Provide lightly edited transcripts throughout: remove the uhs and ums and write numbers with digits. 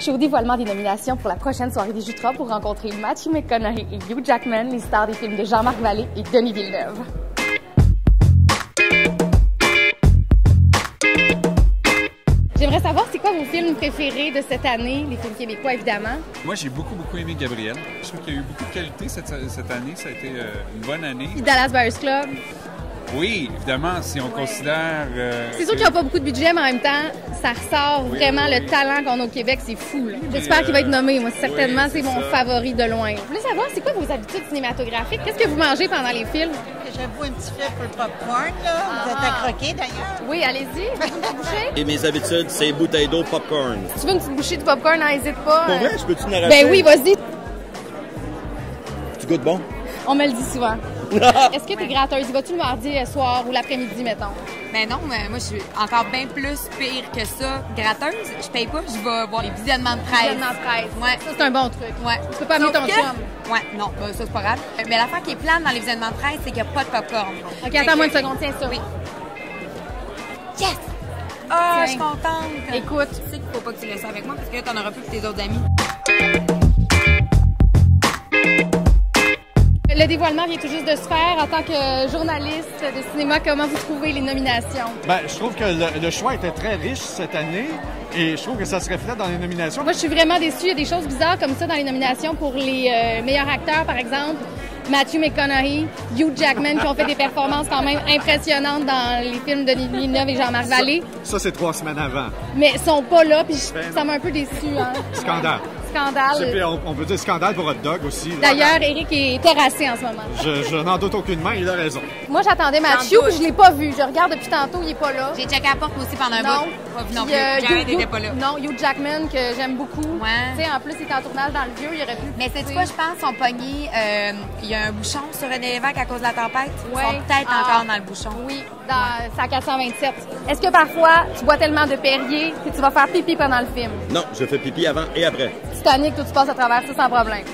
Chez au dévoilement des nominations pour la prochaine soirée des Jutra pour rencontrer Matthew McConaughey et Hugh Jackman, les stars des films de Jean-Marc Vallée et Denis Villeneuve. J'aimerais savoir, c'est quoi vos films préférés de cette année, les films québécois évidemment? Moi, j'ai beaucoup aimé Gabrielle. Je trouve qu'il y a eu beaucoup de qualité cette année, ça a été une bonne année. Puis Dallas Buyers Club. Oui, évidemment, si on considère... c'est sûr qu'ils n'ont pas beaucoup de budget, mais en même temps, ça ressort vraiment le talent qu'on a au Québec, c'est fou. J'espère qu'il va être nommé, moi, certainement, c'est mon favori de loin. Je voulais savoir, c'est quoi vos habitudes cinématographiques? Qu'est-ce que vous mangez pendant les films? J'avoue, un petit flip pour le popcorn, là. Vous êtes à croquer, d'ailleurs. Oui, allez-y, faites une petite bouchée. Et mes habitudes, c'est bouteille d'eau, popcorn. Si tu veux une petite bouchée de popcorn, n'hésite pas. Pour vrai, je peux-tu en arracher? Ben oui, vas-y. Tu goûtes bon? On me le dit souvent. Est-ce que tu es gratteuse? Vas-tu le mardi soir ou l'après-midi, mettons? Ben non, mais moi, je suis encore bien plus pire que ça. Gratteuse, je paye pas, je vais voir les visionnements de presse. Ouais. Ça, c'est un bon truc. Ouais. Tu peux pas amener ton chum. Ouais, non, ben, ça, c'est pas grave. Mais l'affaire qui est plate dans les visionnements de presse, c'est qu'il n'y a pas de popcorn. OK, attends-moi une seconde, tiens ça. Oui. Yes! Ah, je suis contente. Écoute, tu sais qu'il faut pas que tu laisses ça avec moi parce que là, t'en auras plus que tes autres amis. Le dévoilement vient tout juste de se faire. En tant que journaliste de cinéma, comment vous trouvez les nominations? Bien, je trouve que le choix était très riche cette année et je trouve que ça se reflète dans les nominations. Moi, je suis vraiment déçue. Il y a des choses bizarres comme ça dans les nominations pour les meilleurs acteurs, par exemple. Matthew McConaughey, Hugh Jackman, qui ont fait des performances quand même impressionnantes dans les films de Denis Villeneuve et Jean-Marc Vallée. Ça, c'est 3 semaines avant. Mais ils sont pas là, puis ça m'a un peu déçu. Hein? Scandale. Scandale. On peut dire scandale pour Hot Dog aussi. D'ailleurs, Éric est terrassé en ce moment. Je n'en doute aucunement, il a raison. Moi, j'attendais Mathieu, puis je ne l'ai pas vu. Je regarde depuis tantôt, il n'est pas là. J'ai checké à la porte aussi pendant un bout. Non, Jared n'était pas là. Non, Hugh Jackman, que j'aime beaucoup. Ouais. Tu sais, en plus, il est en tournage dans le vieux, il aurait pu... Mais c'est quoi, je pense, son pogné, il y a un bouchon sur René Lévesque à cause de la tempête. Ouais. Ils sont peut-être encore dans le bouchon. Oui, dans sa 427. Est-ce que parfois, tu bois tellement de Perrier que tu vas faire pipi pendant le film? Non, je fais pipi avant et après. Titanic, tout se passe à travers ça sans problème.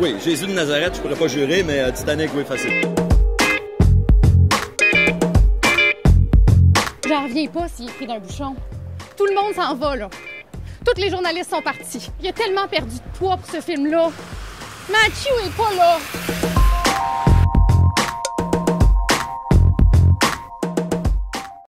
Oui, Jésus de Nazareth, je pourrais pas jurer, mais Titanic, oui, facile. J'en reviens pas s'il est pris d'un bouchon. Tout le monde s'en va, là. Toutes les journalistes sont partis. Il a tellement perdu de poids pour ce film-là. Mathieu est pas là!